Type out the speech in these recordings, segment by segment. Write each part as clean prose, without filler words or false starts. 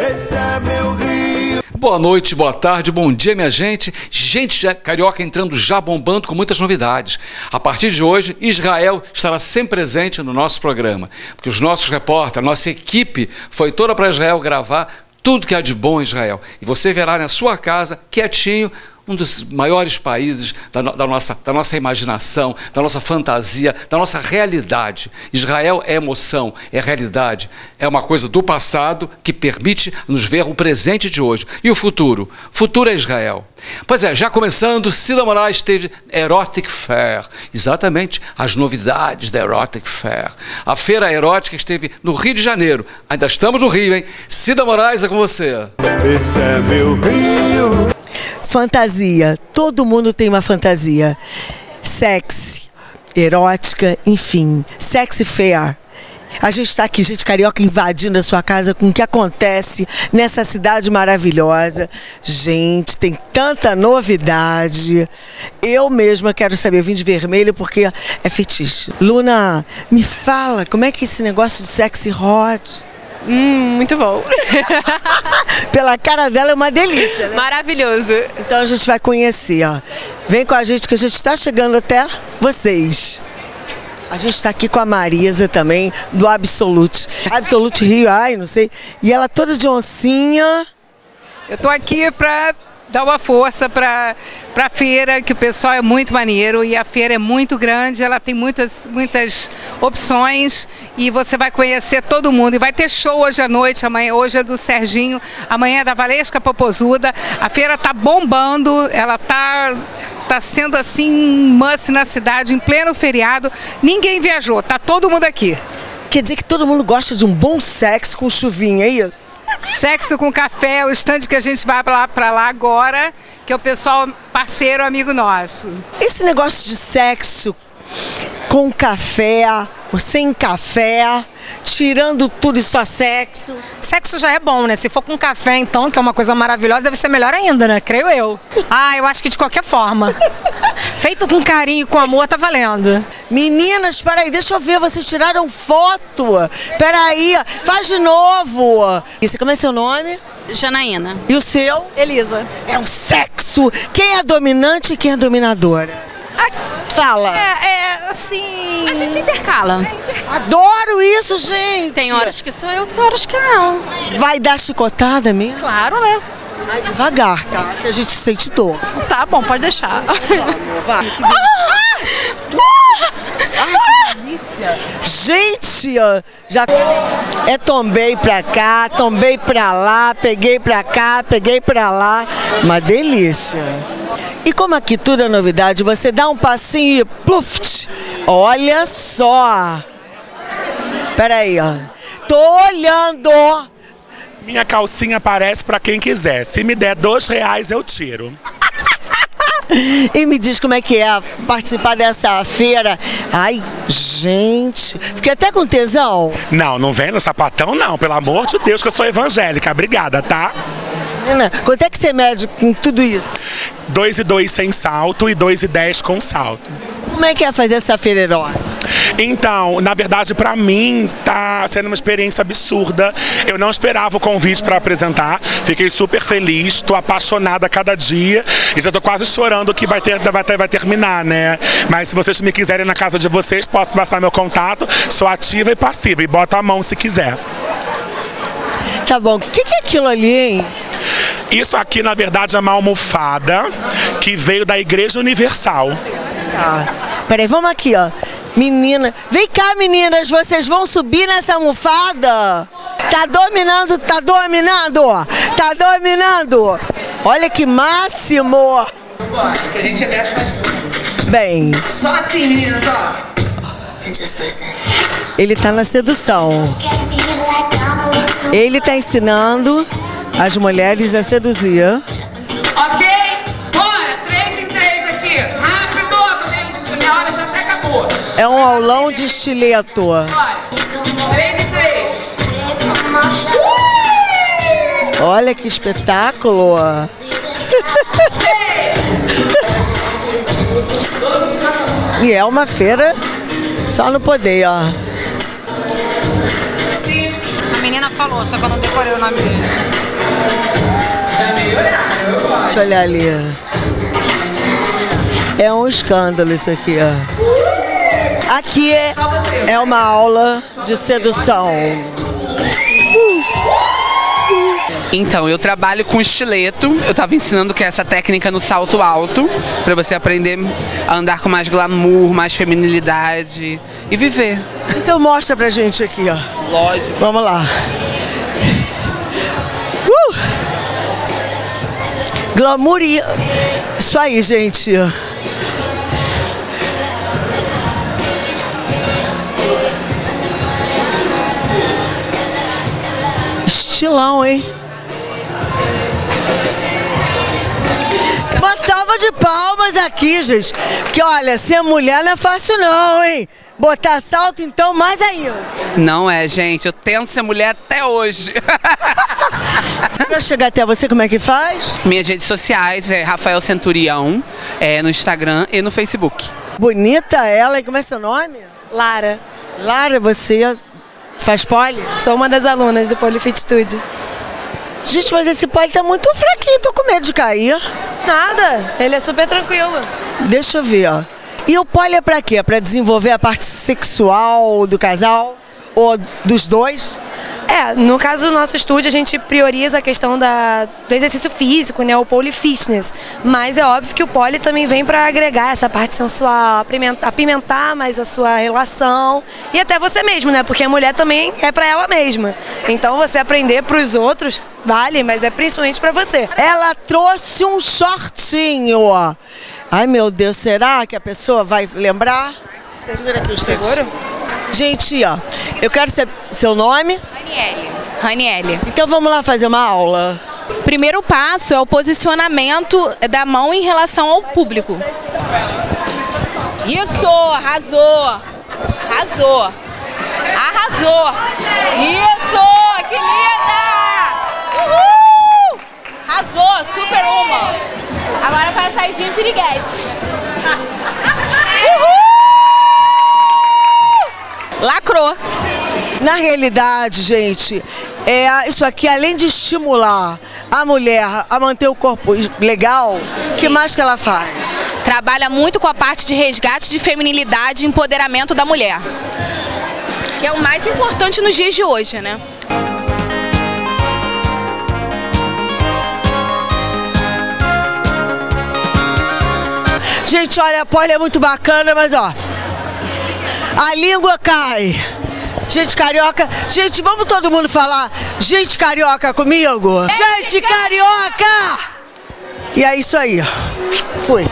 Esse é meu Rio. Boa noite, boa tarde, bom dia, minha gente. Gente Carioca entrando já bombando com muitas novidades. A partir de hoje, Israel estará sempre presente no nosso programa, porque os nossos repórteres, a nossa equipe foi toda para Israel gravar tudo que há de bom em Israel. E você verá na sua casa, quietinho, um dos maiores países da nossa imaginação, da nossa fantasia, da nossa realidade. Israel é emoção, é realidade, é uma coisa do passado que permite nos ver o presente de hoje. E o futuro? Futuro é Israel. Pois é, já começando, Cida Moraes teve Erotic Fair. Exatamente, as novidades da Erotic Fair. A feira erótica esteve no Rio de Janeiro. Ainda estamos no Rio, hein? Cida Moraes, é com você. Esse é meu Rio. Fantasia. Todo mundo tem uma fantasia. Sexy, erótica, enfim. Sexy Fair. A gente está aqui, gente carioca, invadindo a sua casa com o que acontece nessa cidade maravilhosa. Gente, tem tanta novidade. Eu mesma quero saber, eu vim de vermelho porque é fetiche. Luna, me fala, como é que é esse negócio de sexy hot? Muito bom. Pela cara dela é uma delícia, né? Maravilhoso. Então a gente vai conhecer, ó. Vem com a gente que a gente está chegando até vocês. A gente está aqui com a Marisa também, do Absolute. Absolute Rio, ai, não sei. E ela toda de oncinha. Eu tô aqui para dar uma força para a feira, que o pessoal é muito maneiro e a feira é muito grande, ela tem muitas opções e você vai conhecer todo mundo. E vai ter show hoje à noite, amanhã, hoje é do Serginho, amanhã é da Valesca Popozuda. A feira tá bombando, ela tá sendo assim um must na cidade, em pleno feriado. Ninguém viajou, tá todo mundo aqui. Quer dizer que todo mundo gosta de um bom sexo com chuvinha, é isso? Sexo com Café, o stand que a gente vai pra lá agora, que é o pessoal parceiro, amigo nosso. Esse negócio de sexo com café, ou sem café, tirando tudo e só sexo. Sexo já é bom, né? Se for com café, então, que é uma coisa maravilhosa, deve ser melhor ainda, né? Creio eu. Ah, eu acho que de qualquer forma. Feito com carinho, com amor, tá valendo. Meninas, peraí, deixa eu ver, vocês tiraram foto. Peraí, faz de novo. Isso, como é seu nome? Janaína. E o seu? Elisa. É um sexo. Quem é dominante e quem é dominadora? Fala. É, assim... A gente intercala. Adoro isso, gente. Tem horas que sou eu, tem horas que não. Vai dar chicotada mesmo? Claro, né? Vai devagar, tá? Que a gente sente dor. Tá bom, pode deixar. Vai. Ai, que delícia. Gente, já tombei pra cá, tombei pra lá, peguei pra cá, peguei pra lá. Uma delícia. E como aqui tudo é novidade, você dá um passinho e pluft, olha só. Peraí, ó. Tô olhando. Minha calcinha aparece pra quem quiser. Se me der R$2, eu tiro. E me diz como é que é participar dessa feira. Ai, gente, fiquei até com tesão. Não, não vem no sapatão não, pelo amor de Deus, que eu sou evangélica. Obrigada, tá? Quanto é que você mede com tudo isso? 2,2 sem salto e 2,10 com salto. Como é que é fazer essa feira erótica? Então, na verdade, pra mim, tá sendo uma experiência absurda. Eu não esperava o convite pra apresentar. Fiquei super feliz, tô apaixonada a cada dia. E já tô quase chorando que vai terminar, né? Mas se vocês me quiserem na casa de vocês, posso passar meu contato. Sou ativa e passiva, e bota a mão se quiser. Tá bom. O que é aquilo ali, hein? Isso aqui, na verdade, é uma almofada que veio da Igreja Universal. Ah, peraí, vamos aqui, ó. Menina, vem cá, meninas, vocês vão subir nessa almofada? Tá dominando, tá dominando, tá dominando. Olha que máximo. A gente até faz tudo. Bem. Só assim, meninas, ó. Ele tá na sedução. Ele tá ensinando as mulheres a seduzir. Ok? Bora! 3 em 3 aqui. Rápido! Minha hora já até acabou. É um aulão de estileto. Bora! 3 em 3. Olha que espetáculo! E é uma feira só no poder, ó. A menina falou, só que eu não decorei o nome dele. Deixa eu olhar ali. É um escândalo isso aqui, ó. Aqui é uma aula de sedução. Então, eu trabalho com estileto. Eu tava ensinando que é essa técnica no salto alto, pra você aprender a andar com mais glamour, mais feminilidade e viver. Então mostra pra gente aqui, ó. Lógico. Vamos lá. Glamour e... Isso aí, gente. Estilão, hein? Uma salva de palmas aqui, gente. Porque, olha, ser mulher não é fácil não, hein? Botar salto, então, mais ainda. Não é, gente. Eu tento ser mulher até hoje. Pra chegar até você, como é que faz? Minhas redes sociais é Rafael Centurião, no Instagram e no Facebook. Bonita ela. E como é seu nome? Lara. Lara, você faz pole? Sou uma das alunas do Pole Fit Studio. Gente, mas esse pole tá muito fraquinho, tô com medo de cair. Nada, ele é super tranquilo. Deixa eu ver, ó. E o pole é pra quê? Pra desenvolver a parte sexual do casal? Ou dos dois? É, no caso do nosso estúdio, a gente prioriza a questão do exercício físico, né? O pole fitness. Mas é óbvio que o pole também vem para agregar essa parte sensual, apimentar mais a sua relação. E até você mesmo, né? Porque a mulher também é para ela mesma. Então você aprender para os outros, vale, mas é principalmente para você. Ela trouxe um shortinho, ó. Ai, meu Deus, será que a pessoa vai lembrar? Segura aqui o shortinho. Gente, ó, eu quero saber seu nome. Raniele. Então vamos lá fazer uma aula. Primeiro passo é o posicionamento da mão em relação ao público. Isso, arrasou. Isso, que linda! Uhul! Arrasou, super uma. Agora faz a saidinha em piriguete. Uhul! Lacrou. Na realidade, gente, isso aqui, além de estimular a mulher a manter o corpo legal, o que mais que ela faz? Trabalha muito com a parte de resgate de feminilidade e empoderamento da mulher, que é o mais importante nos dias de hoje, né? Gente, olha, a pole é muito bacana, mas ó, a língua cai. Gente carioca. Gente, vamos todo mundo falar gente carioca comigo? Gente carioca! E é isso aí. Fui.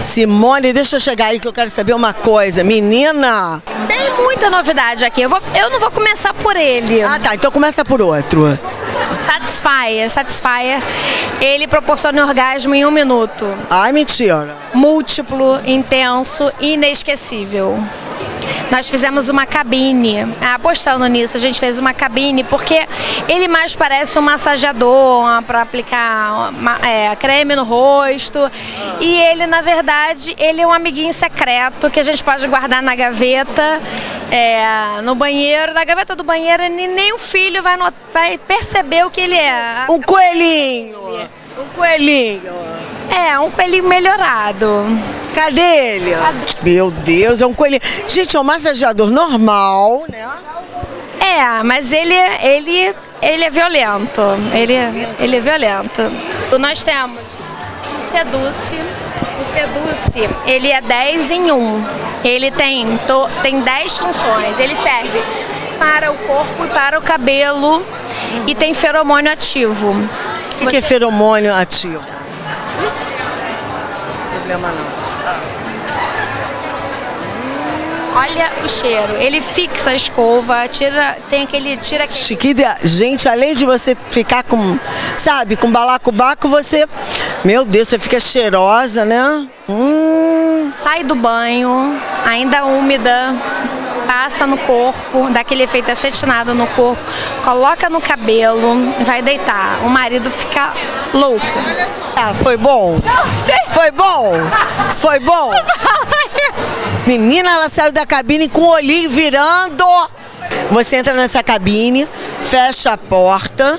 Simone, deixa eu chegar aí que eu quero saber uma coisa. Menina! Tem muita novidade aqui. Eu não vou começar por ele. Ah, tá. Então começa por outro. Satisfyer. Ele proporciona orgasmo em 1 minuto. Ai, mentira. Múltiplo, intenso e inesquecível. Nós fizemos uma cabine, apostando nisso, a gente fez uma cabine porque ele mais parece um massageador para aplicar creme no rosto. E ele, na verdade, ele é um amiguinho secreto que a gente pode guardar na gaveta, no banheiro, na gaveta do banheiro, e nem o filho vai perceber o que ele é. Um coelhinho! Um coelhinho! É, um coelhinho melhorado. Cadê ele? Meu Deus, é um coelhinho. Gente, é um massageador normal, né? É, mas ele é violento. Ele é violento. Nós temos o Seduce. O Seduce, ele é 10 em 1. Ele tem 10 funções. Ele serve para o corpo e para o cabelo. E tem feromônio ativo. O que é feromônio ativo? Problema não. Olha o cheiro, ele fixa a escova, Gente, além de você ficar com balacobaco, você Meu Deus, você fica cheirosa, né? Sai do banho, ainda úmida, passa no corpo, dá aquele efeito acetinado no corpo, coloca no cabelo e vai deitar. O marido fica louco. Ah, foi bom? Foi bom? Foi bom? Menina, ela saiu da cabine com o olhinho virando. Você entra nessa cabine, fecha a porta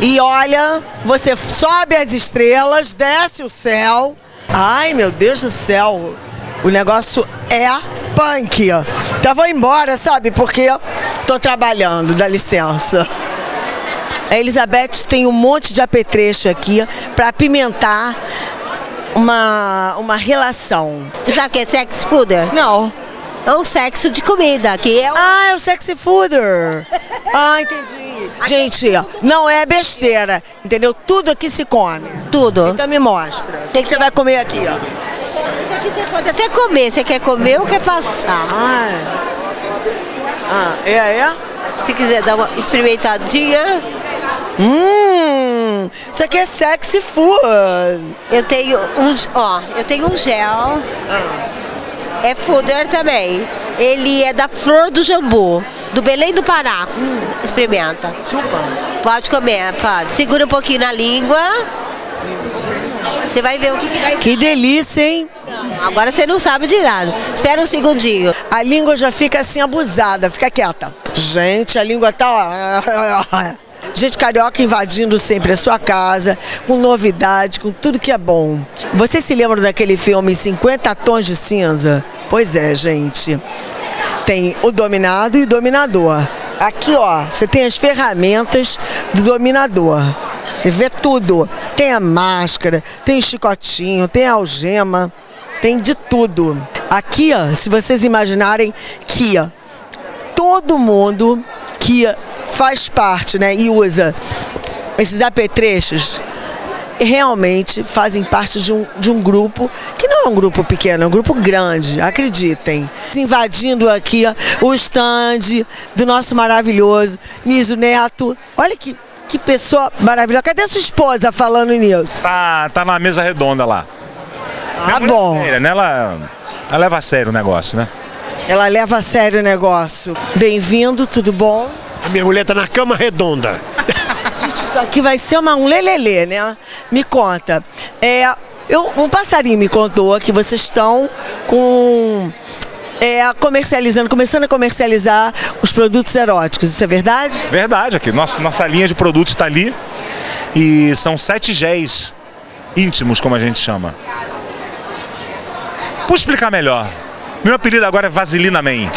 e olha, você sobe as estrelas, desce o céu. Ai, meu Deus do céu, o negócio é punk. Então vou embora, sabe, porque tô trabalhando, dá licença. A Elizabeth tem um monte de apetrecho aqui pra apimentar uma relação. Você sabe o que é sex fooder? Não. É o sexo de comida, que é o... Ah, é o sexy fooder. Ah, entendi. Gente, não é besteira, entendeu? Tudo aqui se come. Tudo. Então me mostra. O que você vai comer aqui, ó? Isso aqui você pode até comer. Você quer comer ou quer passar? Ah, é? Se quiser dar uma experimentadinha. Isso aqui é sexy food. Eu tenho um gel. É fooder também. Ele é da flor do jambu, do Belém do Pará. Experimenta. Super. Pode comer, pode. Segura um pouquinho na língua. Você vai ver o que vai... Que delícia, hein? Agora você não sabe de nada. Espera um segundinho. A língua já fica assim abusada, fica quieta. Gente, a língua tá... Gente carioca invadindo sempre a sua casa, com novidade, com tudo que é bom. Vocês se lembram daquele filme 50 Tons de Cinza? Pois é, gente. Tem o dominado e o dominador. Aqui, ó, você tem as ferramentas do dominador. Você vê tudo. Tem a máscara, tem o chicotinho, tem a algema, tem de tudo. Aqui, ó, se vocês imaginarem que ó, todo mundo que... faz parte, né, e usa esses apetrechos, realmente fazem parte de um grupo, que não é um grupo pequeno, é um grupo grande, acreditem. Invadindo aqui ó, o stand do nosso maravilhoso Nizo Neto. Olha que pessoa maravilhosa. Cadê a sua esposa falando nisso? Tá na mesa redonda lá. Ah, bom. É séria, né? Ela leva a sério o negócio, né? Ela leva a sério o negócio. Bem-vindo, tudo bom? A minha mulher tá na cama redonda. Gente, isso aqui vai ser um lelelê, né? Me conta. Um passarinho me contou que vocês estão começando a comercializar os produtos eróticos. Isso é verdade? Verdade. Aqui. Nossa linha de produtos está ali. E são 7 géis íntimos, como a gente chama. Vou explicar melhor. Meu apelido agora é Vaselina Man.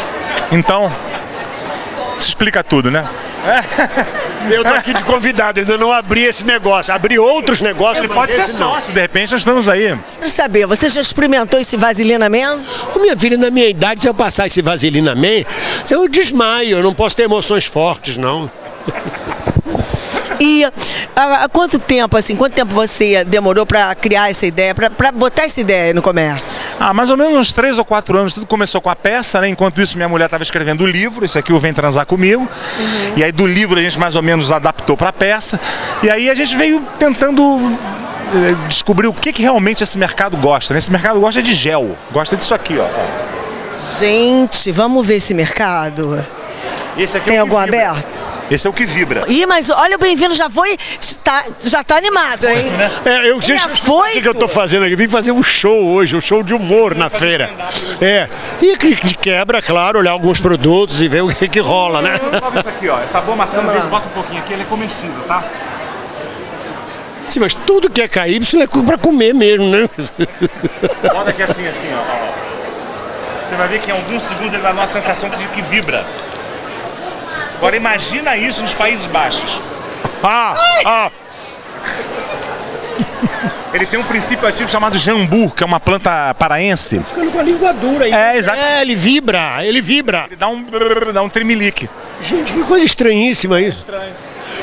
Então... explica tudo, né? Eu tô aqui de convidado, ainda não abri esse negócio. Abri outros negócios, ele pode ser sócio. De repente nós estamos aí. Quero saber, você já experimentou esse Vaselina Man? Minha filha, na minha idade, se eu passar esse Vaselina Man, eu desmaio, eu não posso ter emoções fortes, não. E há quanto tempo, assim, você demorou para criar essa ideia, para botar essa ideia no comércio? Ah, mais ou menos uns 3 ou 4 anos. Tudo começou com a peça, né? Enquanto isso, minha mulher estava escrevendo o livro, esse aqui, o Vem Transar Comigo. Uhum. E aí do livro a gente mais ou menos adaptou para a peça. E aí a gente veio tentando descobrir o que realmente esse mercado gosta, né? Esse mercado gosta de gel, gosta disso aqui, ó. Gente, vamos ver esse mercado. Esse aqui tem algum aberto? Esse é o que vibra. Ih, mas olha o bem-vindo, já tá animado, hein? Eu sei o que eu tô fazendo aqui. Vim fazer um show hoje, um show de humor na feira. E de quebra, claro, olhar alguns produtos e ver o que rola, né? Prova isso aqui, ó. Essa boa maçã, bota um pouquinho aqui, ela é comestível, tá? Sim, mas tudo que é KY é pra comer mesmo, né? Bota aqui assim, ó. Você vai ver que em alguns segundos ele vai dar uma sensação de que vibra. Agora imagina isso nos Países Baixos. Ele tem um princípio ativo chamado jambu, que é uma planta paraense. Tá ficando com a língua dura aí. É, exato. É, ele vibra, ele vibra. Ele dá um tremelique. Gente, que coisa estranhíssima isso. Estranho.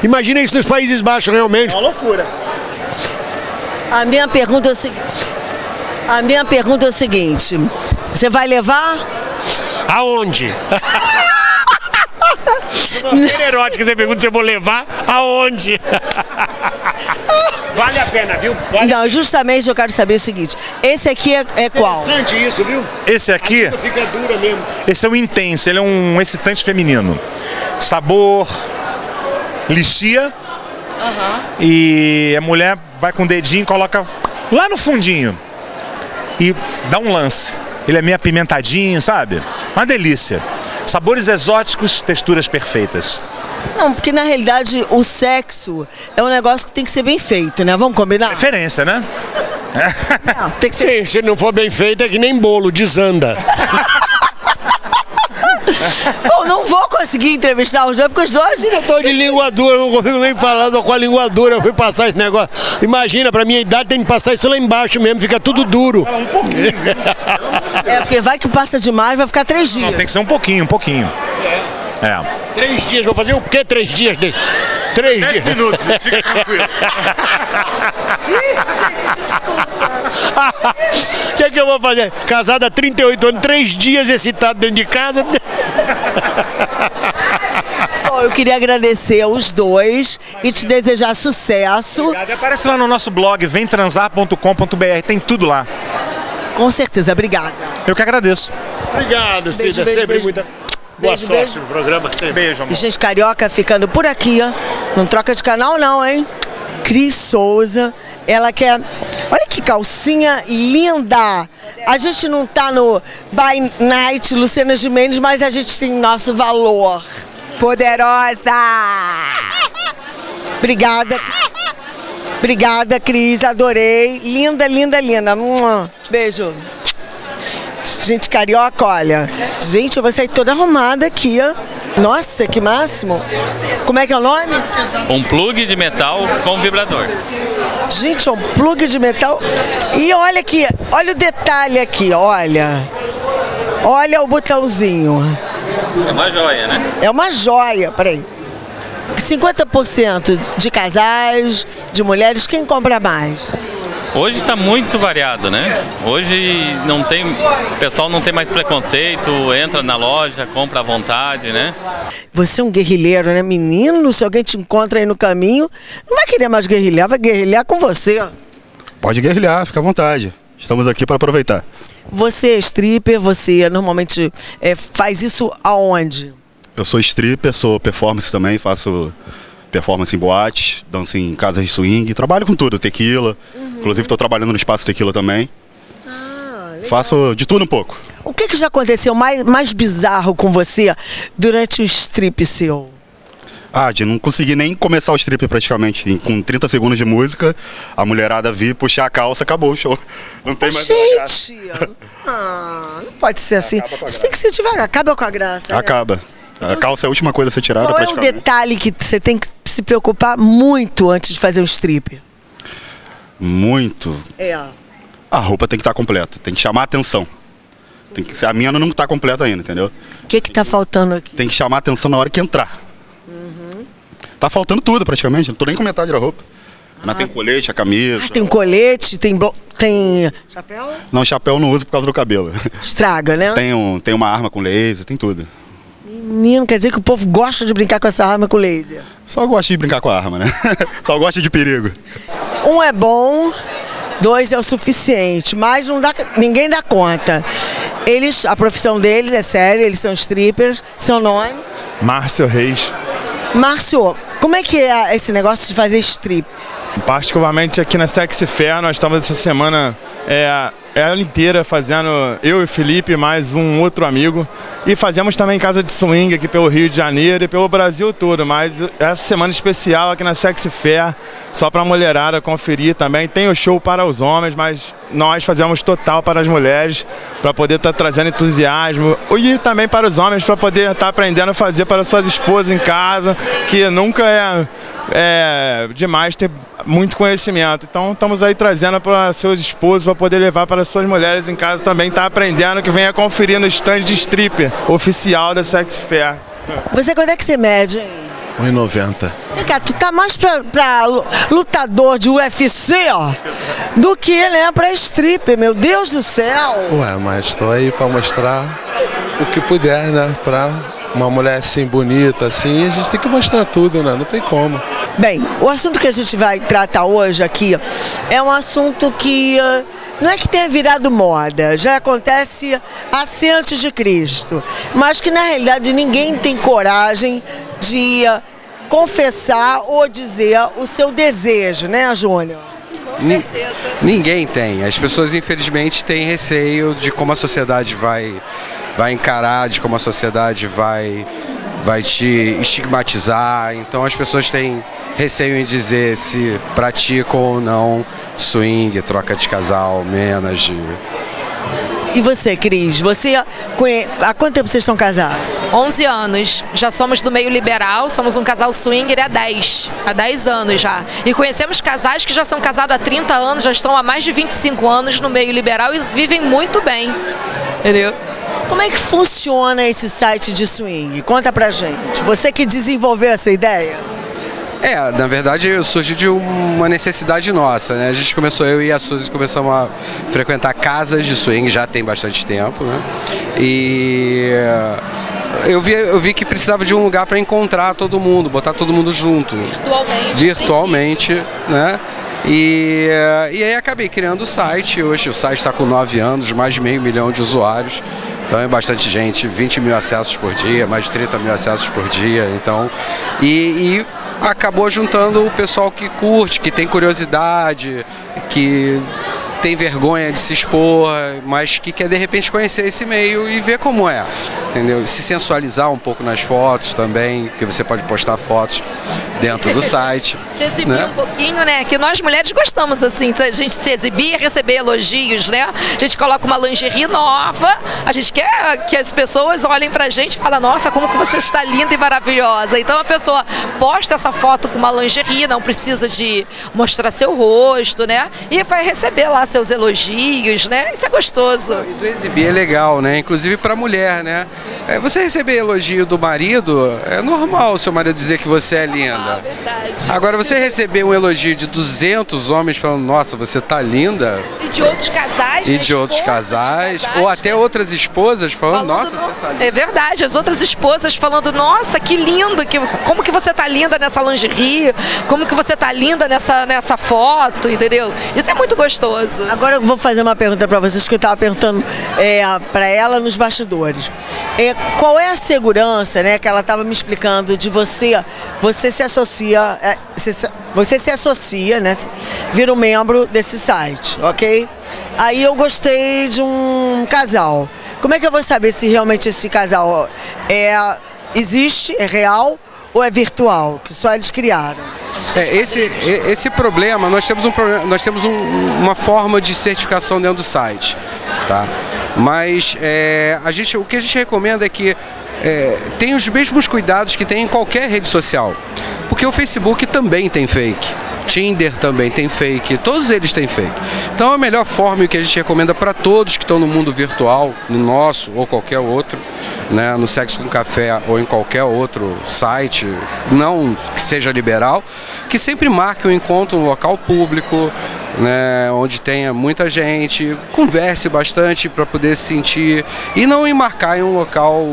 Imagina isso nos Países Baixos, realmente. É uma loucura. A minha pergunta é o seguinte. Você vai levar? Aonde? Erótica, você pergunta se eu vou levar aonde? Vale a pena, viu? Vale. Não, justamente eu quero saber o seguinte. Esse aqui é qual? Interessante isso, viu? Esse aqui... A fica dura mesmo. Esse é o Intense, ele é um excitante feminino. Sabor... lixia. Uhum. E a mulher vai com o dedinho e coloca lá no fundinho. E dá um lance. Ele é meio apimentadinho, sabe? Uma delícia. Sabores exóticos, texturas perfeitas. Não, porque na realidade o sexo é um negócio que tem que ser bem feito, né? Vamos combinar? Preferência, né? Não, tem que ser... Sim, se não for bem feito é que nem bolo, desanda. Bom, não vou conseguir entrevistar os dois, porque os dois... Eu tô de língua dura, não consigo nem falar, tô com a língua dura, eu fui passar esse negócio. Imagina, pra minha idade tem que passar isso lá embaixo mesmo, fica tudo duro. Um pouquinho. É, porque vai que passa demais, vai ficar 3 dias. Não, tem que ser um pouquinho, um pouquinho. É. É. 3 dias, vou fazer o quê 3 dias desse? 3 dias. 10 minutos, fica tranquilo. Desculpa. O que é que eu vou fazer? Casada há 38 anos, 3 dias excitado dentro de casa. Bom, eu queria agradecer aos dois. Imagina. E te desejar sucesso. Obrigado. Aparece lá no nosso blog, vemtransar.com.br, tem tudo lá. Com certeza, obrigada. Eu que agradeço. Obrigado, Cida. Sempre beijo. Boa sorte no programa, sempre. Beijo, amor. E Gente Carioca ficando por aqui, ó. Não troca de canal não, hein? Cris Souza, ela quer... Olha que calcinha linda! A gente não tá no By Night Luciana Gimenez, mas a gente tem nosso valor. Poderosa! Obrigada. Obrigada, Cris. Adorei. Linda, linda, linda. Beijo. Gente Carioca, olha. Gente, eu vou sair toda arrumada aqui, ó. Nossa, que máximo. Como é que é o nome? Um plug de metal com vibrador. Gente, é um plug de metal. E olha aqui, olha o detalhe aqui, olha. Olha o botãozinho. É uma joia, né? É uma joia, peraí. 50% de casais, de mulheres, quem compra mais? Hoje está muito variado, né? Hoje não tem, o pessoal não tem mais preconceito, entra na loja, compra à vontade, né? Você é um guerrilheiro, né? Menino, se alguém te encontra aí no caminho, não vai querer mais guerrilhar, vai guerrilhar com você. Pode guerrilhar, fica à vontade. Estamos aqui para aproveitar. Você é stripper, você normalmente faz isso aonde? Eu sou stripper, sou performance também, faço... performance em boates, dança em casas de swing, trabalho com tudo, tequila. Uhum. Inclusive estou trabalhando no espaço tequila também. Ah, legal. Faço de tudo um pouco. O que já aconteceu mais bizarro com você durante o strip seu? Ah, de não conseguir nem começar o strip praticamente. Com 30 segundos de música, a mulherada vir, puxar a calça, acabou o show. Não tem mais graça. Gente! Ah, não pode ser assim. Isso tem que ser devagar, acaba com a graça. Acaba. Né? A calça é a última coisa a ser tirada praticamente. Qual é o detalhe que você tem que se preocupar muito antes de fazer um strip? Muito? É. A roupa tem que estar completa, tem que chamar a atenção. Tem que, a minha não está completa ainda, entendeu? O que está faltando aqui? Tem que chamar a atenção na hora que entrar. Uhum. Tá faltando tudo praticamente, não tô nem com metade da roupa. Mas tem colete, a camisa... Ah, tem um colete, tem... Chapéu? Não, chapéu não uso por causa do cabelo. Estraga, né? Tem uma arma com laser, tem tudo. Menino, quer dizer que o povo gosta de brincar com essa arma com laser? Só gosta de brincar com a arma, né? Só gosta de perigo. Um é bom, 2 é o suficiente, mas não dá, ninguém dá conta. Eles, a profissão deles é séria, eles são strippers. Seu nome? Márcio Reis. Márcio, como é que é esse negócio de fazer strip? Particularmente aqui na Sexo Fair, nós estamos essa semana... ela inteira fazendo, eu e Felipe, mais um outro amigo. E fazemos também casa de swing aqui pelo Rio de Janeiro e pelo Brasil todo. Mas essa semana especial aqui na Sexo Fair, só para a mulherada conferir também. Tem o show para os homens, mas nós fazemos total para as mulheres, para poder estar trazendo entusiasmo. E também para os homens, para poder estar aprendendo a fazer para suas esposas em casa, que nunca é demais ter muito conhecimento. Então estamos aí trazendo para seus esposos, para poder levar para suas mulheres em casa também, tá aprendendo, que venha conferir no stand de stripper oficial da Sexo Fair. Você, quando é que você mede, hein? 1,90. Vem cá, tu tá mais pra lutador de UFC, ó, do que, né, pra stripper, meu Deus do céu. Ué, mas tô aí pra mostrar o que puder, né, pra uma mulher assim bonita, assim, a gente tem que mostrar tudo, né? Não tem como. Bem, o assunto que a gente vai tratar hoje aqui é um assunto que não é que tenha virado moda, já acontece assim antes de Cristo, mas que na realidade ninguém tem coragem de confessar ou dizer o seu desejo, né, Júnior? Com certeza. Ninguém tem. As pessoas, infelizmente, têm receio de como a sociedade vai encarar, de como a sociedade vai te estigmatizar. Então as pessoas têm receio em dizer se praticam ou não swing, troca de casal, menage. E você, Cris? Há quanto tempo vocês estão casados? 11 anos. Já somos do meio liberal, somos um casal swinger há 10 anos já. E conhecemos casais que já são casados há 30 anos, já estão há mais de 25 anos no meio liberal e vivem muito bem. Entendeu? Como é que funciona esse site de swing? Conta pra gente. Você que desenvolveu essa ideia? É, na verdade surgiu de uma necessidade nossa, né? A gente começou, eu e a Suzy começamos a frequentar casas de swing, já tem bastante tempo, né? E eu vi que precisava de um lugar para encontrar todo mundo, botar todo mundo junto. Virtualmente, né? E aí acabei criando o site. Hoje o site está com 9 anos, mais de 500 mil de usuários. Então é bastante gente, 20 mil acessos por dia, mais de 30 mil acessos por dia. Então, e acabou juntando o pessoal que curte, que tem curiosidade, que tem vergonha de se expor, mas que quer de repente conhecer esse meio e ver como é, entendeu? Se sensualizar um pouco nas fotos também, porque você pode postar fotos dentro do site. Se exibir, né? Um pouquinho, né? Que nós mulheres gostamos assim, a gente se exibir, receber elogios, né? A gente coloca uma lingerie nova, a gente quer que as pessoas olhem pra gente e falem, nossa, como que você está linda e maravilhosa. Então a pessoa posta essa foto com uma lingerie, não precisa de mostrar seu rosto, né? E vai receber lá seus elogios, né? Isso é gostoso. E do exibir é legal, né? Inclusive pra mulher, né? Você receber elogio do marido, é normal o seu marido dizer que você é linda. Verdade. Agora, você receber um elogio de 200 homens falando, nossa, você tá linda. E de outros casais. E de outros casais. Ou até outras esposas falando, nossa, você tá linda. É verdade, as outras esposas falando, nossa, que lindo, como que você tá linda nessa lingerie, como que você tá linda nessa foto, entendeu? Isso é muito gostoso. Agora eu vou fazer uma pergunta pra vocês que eu tava perguntando pra ela nos bastidores. Qual é a segurança, né, que ela estava me explicando de você se associa, né, vira um membro desse site, ok? Aí eu gostei de um casal. Como é que eu vou saber se realmente esse casal existe, é real ou é virtual, que só eles criaram? Esse problema, nós temos uma forma de certificação dentro do site, tá? Mas o que a gente recomenda é que tenha os mesmos cuidados que tem em qualquer rede social. Porque o Facebook também tem fake, Tinder também tem fake, todos eles têm fake. Então a melhor forma, e o que a gente recomenda para todos que estão no mundo virtual, no nosso ou qualquer outro, né, no Sexo com Café ou em qualquer outro site, não que seja liberal, que sempre marque um encontro no local público, né, onde tenha muita gente, converse bastante para poder se sentir e não embarcar em um local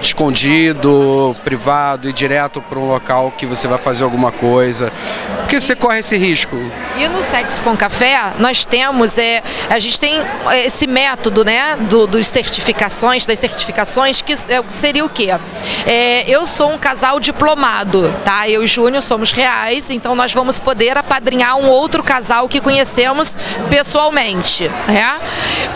escondido, privado e direto para um local que você vai fazer alguma coisa, porque você corre esse risco. E no Sexo com Café nós temos, a gente tem esse método, né, das certificações, que seria o quê? Eu sou um casal diplomado, tá? Eu e Júnior somos reais, então nós vamos poder apadrinhar um outro casal que conhecemos pessoalmente, né?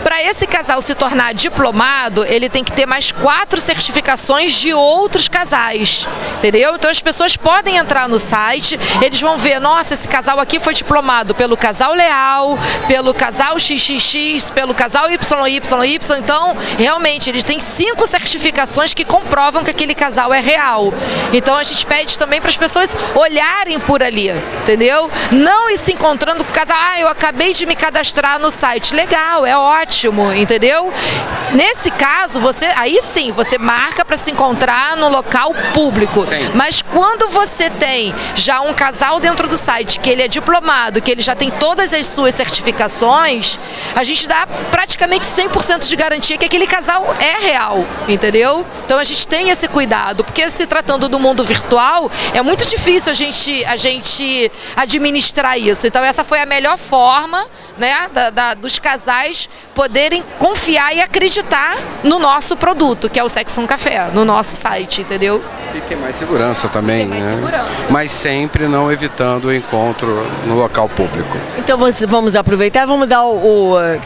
Para esse casal se tornar diplomado, ele tem que ter mais 4 certificações de outros casais, entendeu? Então as pessoas podem entrar no site, eles vão ver, nossa, esse casal aqui foi diplomado pelo casal Leal, pelo casal XXX, pelo casal YYY, então realmente eles têm 5 certificações que comprovam que aquele casal é real. Então a gente pede também para as pessoas olharem por ali, entendeu? Não ir se encontrando com o casal, eu acabei de me cadastrar no site, legal, é ótimo, entendeu? Nesse caso, você, aí sim, você marca para se encontrar no local público. Sim. Mas quando você tem já um casal dentro do site, que ele é diplomado, que ele já tem todas as suas certificações, a gente dá praticamente 100% de garantia que aquele casal é real, entendeu? Então a gente tem esse cuidado, porque se tratando do mundo virtual, é muito difícil a gente administrar isso. Então essa foi a melhor forma, né, dos casais poderem confiar e acreditar no nosso produto, que é o Sexo com Café, no nosso site, entendeu? E tem mais segurança também, mais, né? Segurança. Mas sempre não evitando o encontro no local público. Então vamos aproveitar, vamos dar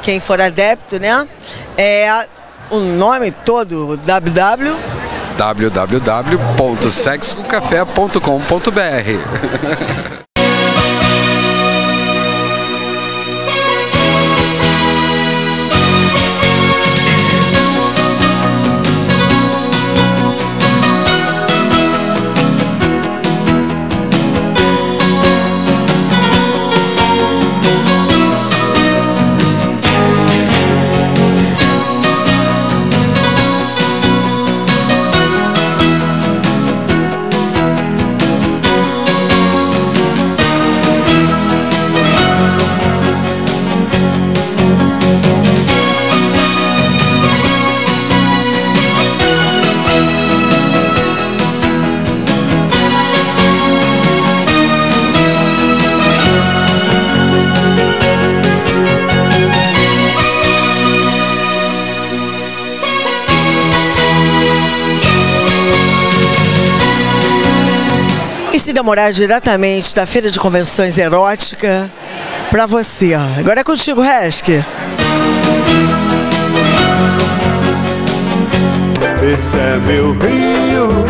quem for adepto, né? O nome todo, www.sexocomcafé.com.br. Namorar diretamente da Feira de Convenções Erótica pra você. Agora é contigo, Reski. Esse é meu rio.